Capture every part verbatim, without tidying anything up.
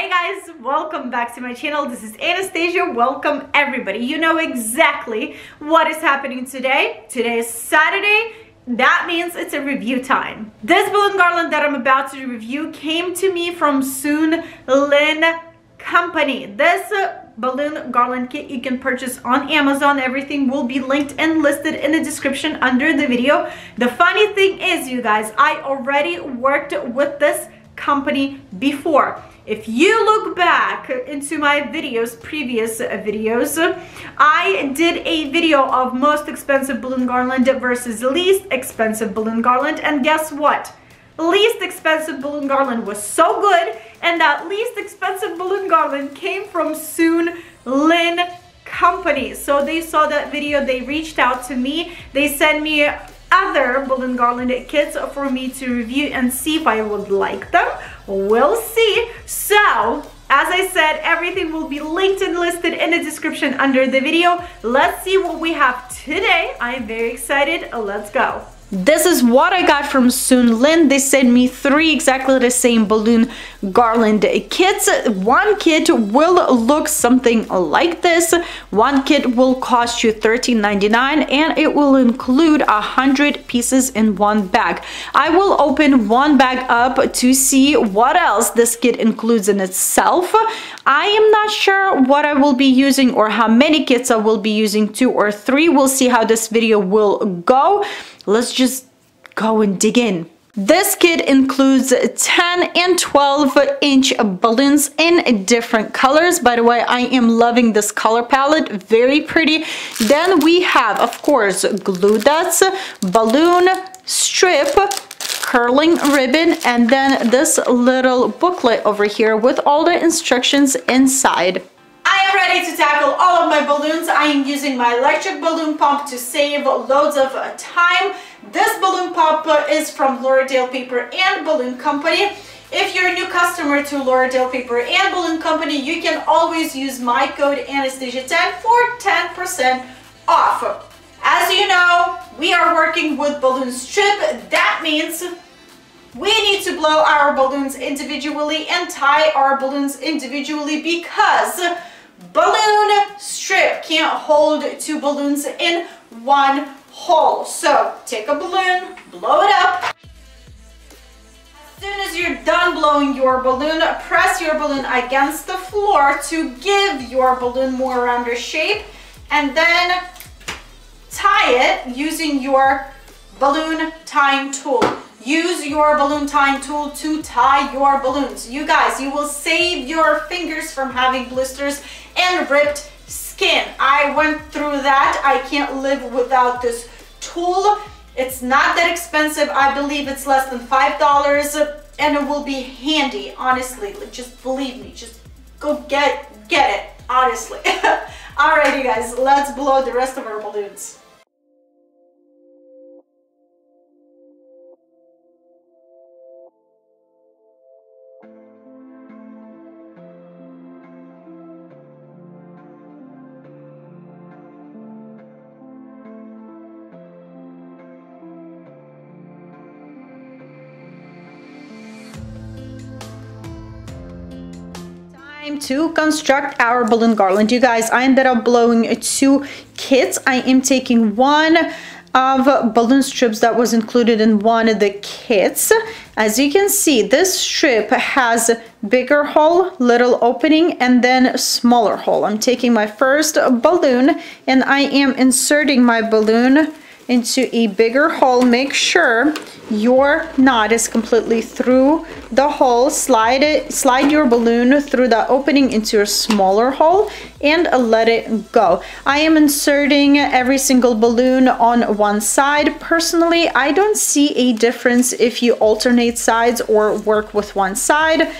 Hey guys, welcome back to my channel. This is Anastasia. Welcome everybody. You know exactly what is happening today. Today is Saturday. That means it's a review time. This balloon garland that I'm about to review came to me from SoonLyn company. This uh, balloon garland kit you can purchase on Amazon. Everything will be linked and listed in the description under the video. The funny thing is, you guys, I already worked with this company before. If you look back into my videos, previous videos, I did a video of most expensive balloon garland versus least expensive balloon garland, and guess what? Least expensive balloon garland was so good, and that least expensive balloon garland came from SoonLyn company. So they saw that video, they reached out to me, they sent me other balloon garland kits for me to review and see if I would like them. We'll see. So, as I said, everything will be linked and listed in the description under the video. Let's see what we have today. I am very excited. Let's go. This is what I got from SoonLyn. They sent me three exactly the same balloon garland kits. One kit will look something like this. One kit will cost you thirteen ninety-nine, and it will include one hundred pieces in one bag. I will open one bag up to see what else this kit includes in itself. I am not sure what I will be using or how many kits I will be using, two or three. We'll see how this video will go. Let's just go and dig in. This kit includes ten and twelve inch balloons in different colors. By the way, I am loving this color palette, very pretty. Then we have, of course, glue dots, balloon strip, curling ribbon, and then this little booklet over here with all the instructions inside. I am ready to tackle all of my balloons. I am using my electric balloon pump to save loads of time. This balloon pump is from L P Paper and Balloon Company. If you're a new customer to L P Paper and Balloon Company, you can always use my code Anastasia ten for ten percent off. As you know, we are working with balloon strip. That means we need to blow our balloons individually and tie our balloons individually because balloon strip can't hold two balloons in one hole. So take a balloon, blow it up. As soon as you're done blowing your balloon, press your balloon against the floor to give your balloon more rounder shape, and then tie it using your balloon tying tool. Use your balloon tying tool to tie your balloons. You guys, you will save your fingers from having blisters and ripped skin. I went through that. I can't live without this tool. It's not that expensive. I believe it's less than five dollars, and it will be handy, honestly. Just believe me. Just go get, get it, honestly. All right, you guys, let's blow the rest of our balloons. To construct our balloon garland, you guys, I ended up blowing two kits. I am taking one of balloon strips that was included in one of the kits. As you can see, this strip has bigger hole, little opening, and then smaller hole. I'm taking my first balloon and I am inserting my balloon into a bigger hole. Make sure your knot is completely through the hole. Slide it, slide your balloon through the opening into a smaller hole and let it go. I am inserting every single balloon on one side. Personally, I don't see a difference if you alternate sides or work with one side.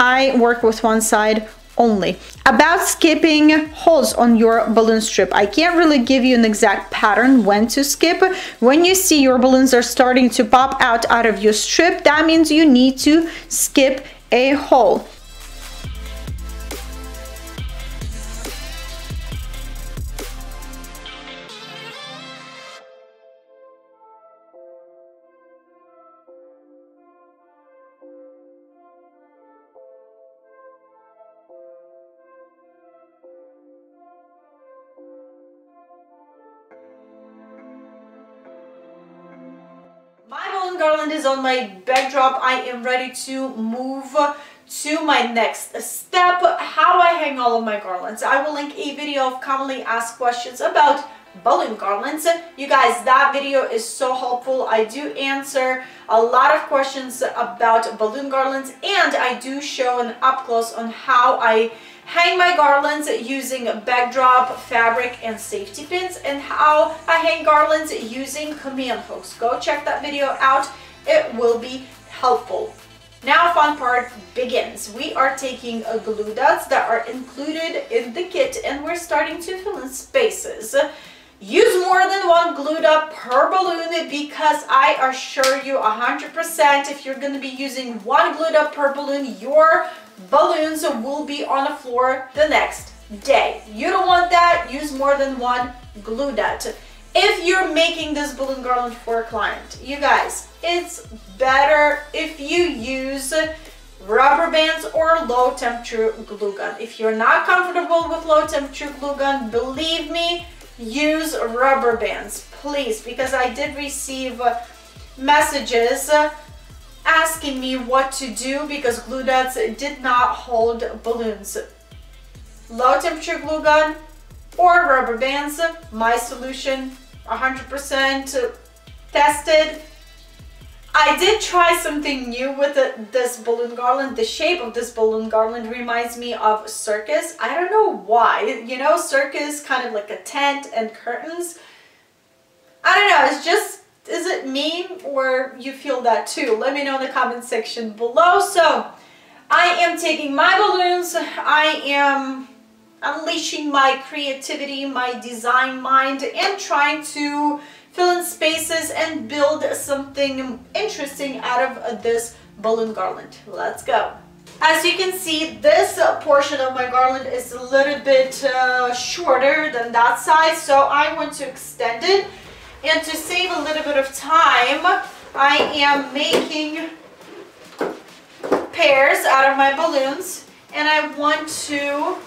I work with one side only. About skipping holes on your balloon strip, I can't really give you an exact pattern when to skip. When you see your balloons are starting to pop out out of your strip, that means you need to skip a hole. garland is on my backdrop, I am ready to move to my next step, how I hang all of my garlands. I will link a video of commonly asked questions about balloon garlands. You guys, that video is so helpful. I do answer a lot of questions about balloon garlands, and I do show an up close on how I hang my garlands using backdrop, fabric, and safety pins, and how I hang garlands using command hooks. Go check that video out, it will be helpful. Now, fun part begins. We are taking uh, glue dots that are included in the kit, and we're starting to fill in spaces. Use more than one glue dot per balloon, because I assure you one hundred percent if you're going to be using one glue dot per balloon, your balloons will be on the floor the next day. You don't want that. Use more than one glue dot. If you're making this balloon garland for a client, you guys, it's better if you use rubber bands or low temperature glue gun. If you're not comfortable with low temperature glue gun, believe me, use rubber bands, please, because I did receive messages asking me what to do because glue dots did not hold balloons. Low temperature glue gun or rubber bands, my solution, one hundred percent tested. I did try something new with the, this balloon garland. The shape of this balloon garland reminds me of circus. I don't know why, you know, circus, kind of like a tent and curtains. I don't know, it's just, is it me or you feel that too? Let me know in the comment section below. So I am taking my balloons, I am unleashing my creativity, my design mind, and trying to fill in spaces and build something interesting out of this balloon garland. Let's go. As you can see, this portion of my garland is a little bit uh, shorter than that side, so I want to extend it. And to save a little bit of time, I am making pairs out of my balloons, and I want to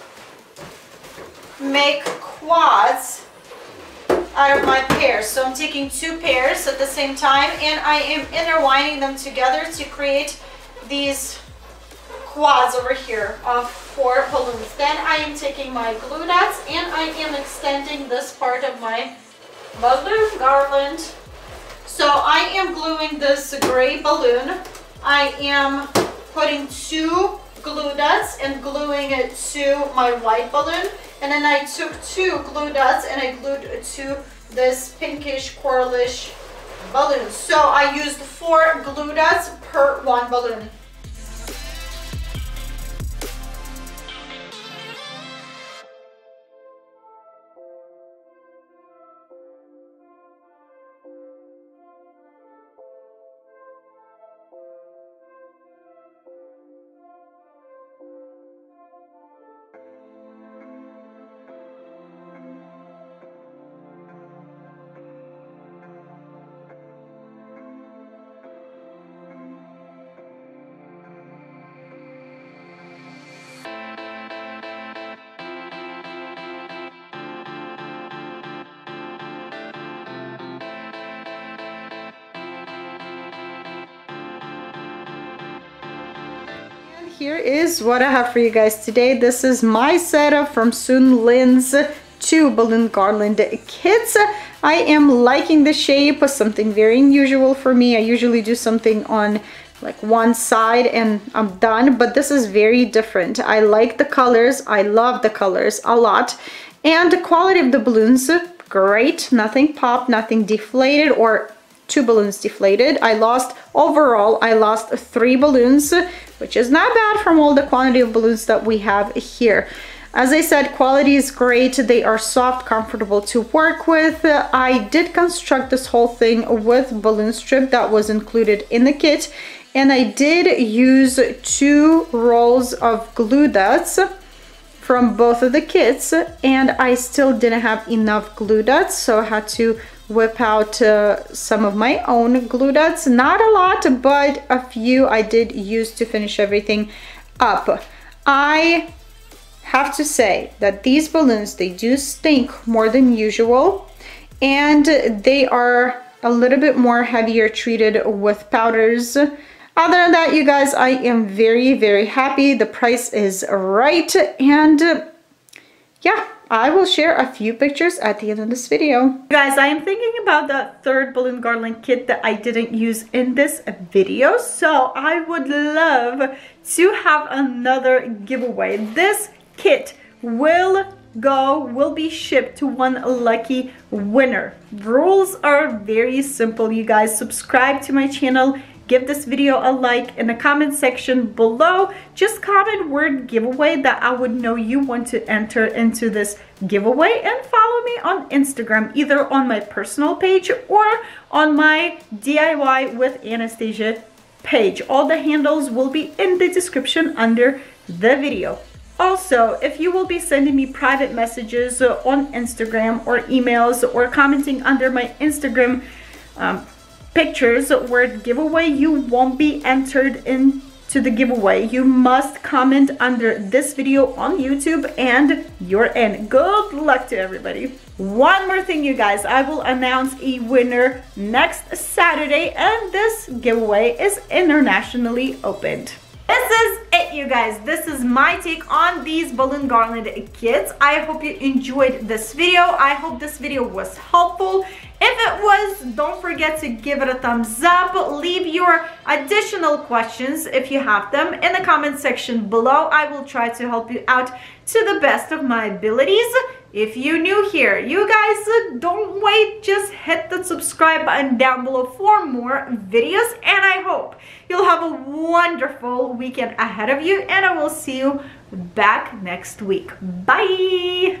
make quads out of my pairs. So I'm taking two pairs at the same time, and I am intertwining them together to create these quads over here of four balloons. Then I am taking my glue dots, and I am extending this part of my balloon garland. So I am gluing this gray balloon. I am putting two glue dots and gluing it to my white balloon. And then I took two glue dots and I glued it to this pinkish coralish balloon. So I used four glue dots per one balloon. Here is what I have for you guys today. This is my setup from SoonLyn's two balloon garland kits. I am liking the shape, something very unusual for me. I usually do something on like one side and I'm done, but this is very different. I like the colors, I love the colors a lot, and the quality of the balloons, great. Nothing popped, nothing deflated, or two balloons deflated. I lost overall I lost three balloons, which is not bad from all the quantity of balloons that we have here. As I said, quality is great. They are soft, comfortable to work with. I did construct this whole thing with balloon strip that was included in the kit, and I did use two rolls of glue dots from both of the kits, and I still didn't have enough glue dots, so I had to whip out uh, some of my own glue dots. Not a lot, but a few I did use to finish everything up. I have to say that these balloons, they do stink more than usual, and they are a little bit more heavier treated with powders. Other than that, you guys, I am very, very happy. The price is right. And uh, yeah, I will share a few pictures at the end of this video. Guys, I am thinking about that third balloon garland kit that I didn't use in this video. So I would love to have another giveaway. This kit will go, will be shipped to one lucky winner. Rules are very simple, you guys. Subscribe to my channel. Give this video a like in the comment section below. Just comment word giveaway that I would know you want to enter into this giveaway, and follow me on Instagram, either on my personal page or on my D I Y with Anastasia page. All the handles will be in the description under the video. Also, if you will be sending me private messages on Instagram or emails or commenting under my Instagram um, pictures word giveaway, you won't be entered into the giveaway. You must comment under this video on YouTube and you're in. Good luck to everybody. One more thing, you guys, I will announce a winner next Saturday, and this giveaway is internationally opened. This is it, you guys. This is my take on these balloon garland kits. I hope you enjoyed this video. I hope this video was helpful. If it was, don't forget to give it a thumbs up. Leave your additional questions, if you have them, in the comment section below. I will try to help you out to the best of my abilities. If you're new here, you guys, don't wait. Just hit the subscribe button down below for more videos. And I hope you'll have a wonderful weekend ahead of you. And I will see you back next week. Bye!